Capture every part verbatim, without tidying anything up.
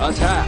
Attack!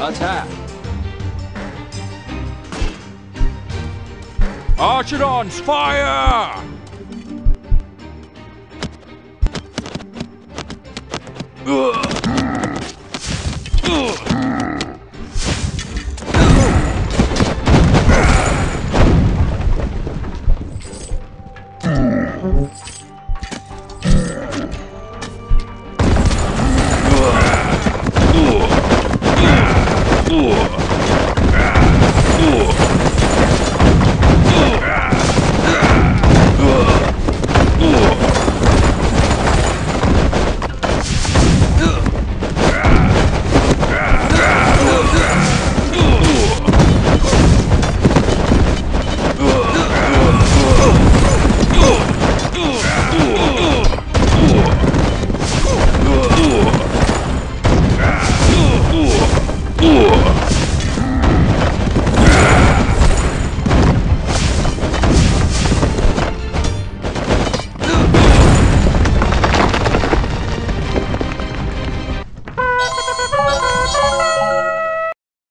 Attack! Archidons, fire! Ugh. Ugh.